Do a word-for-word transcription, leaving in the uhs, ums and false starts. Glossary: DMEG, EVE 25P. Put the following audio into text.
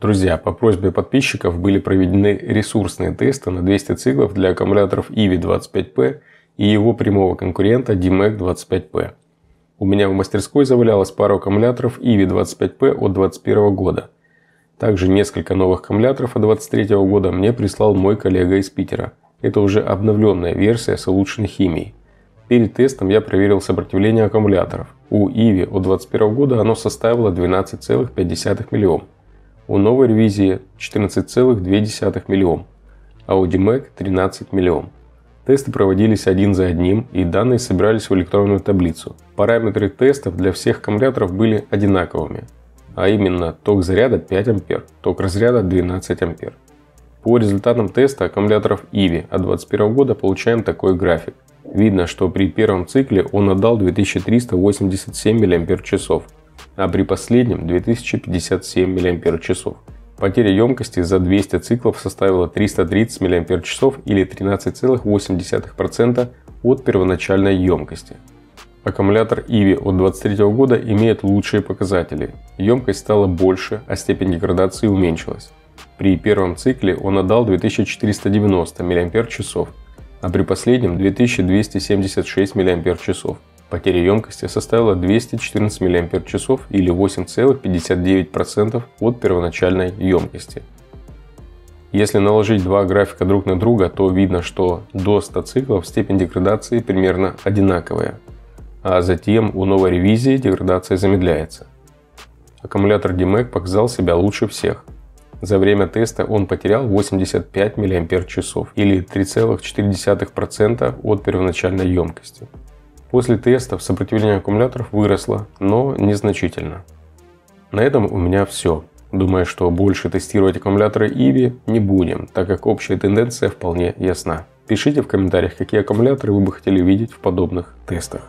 Друзья, по просьбе подписчиков были проведены ресурсные тесты на двести циклов для аккумуляторов и ви двадцать пять пи и его прямого конкурента ди мег двадцать пять пи. У меня в мастерской завалялась пара аккумуляторов и ви двадцать пять пи от две тысячи двадцать первого года. Также несколько новых аккумуляторов от две тысячи двадцать третьего года мне прислал мой коллега из Питера. Это уже обновленная версия с улучшенной химией. Перед тестом я проверил сопротивление аккумуляторов. У и ви от две тысячи двадцать первого года оно составило двенадцать целых пять десятых миллиома. У новой ревизии четырнадцать целых две десятых миллиома, а у ди мег тринадцать миллиомов. Тесты проводились один за одним, и данные собирались в электронную таблицу. Параметры тестов для всех аккумуляторов были одинаковыми, а именно ток заряда пять ампер, ток разряда двенадцать ампер. По результатам теста аккумуляторов и ви от две тысячи двадцать первого года получаем такой график. Видно, что при первом цикле он отдал две тысячи триста восемьдесят семь миллиампер-часов. А при последнем две тысячи пятьдесят семь миллиампер-часов. Потеря емкости за двести циклов составила триста тридцать миллиампер-часов или тринадцать целых восемь десятых процента от первоначальной емкости. Аккумулятор и ви от две тысячи двадцать третьего года имеет лучшие показатели. Емкость стала больше, а степень деградации уменьшилась. При первом цикле он отдал две тысячи четыреста девяносто миллиампер-часов, а при последнем две тысячи двести семьдесят шесть миллиампер-часов. Потеря емкости составила двести четырнадцать миллиампер-часов или восемь целых пятьдесят девять сотых процента от первоначальной емкости. Если наложить два графика друг на друга, то видно, что до ста циклов степень деградации примерно одинаковая, а затем у новой ревизии деградация замедляется. Аккумулятор ди мег показал себя лучше всех. За время теста он потерял восемьдесят пять миллиампер-часов или три целых четыре десятых процента от первоначальной емкости. После тестов сопротивление аккумуляторов выросло, но незначительно. На этом у меня все. Думаю, что больше тестировать аккумуляторы и ви не будем, так как общая тенденция вполне ясна. Пишите в комментариях, какие аккумуляторы вы бы хотели видеть в подобных тестах.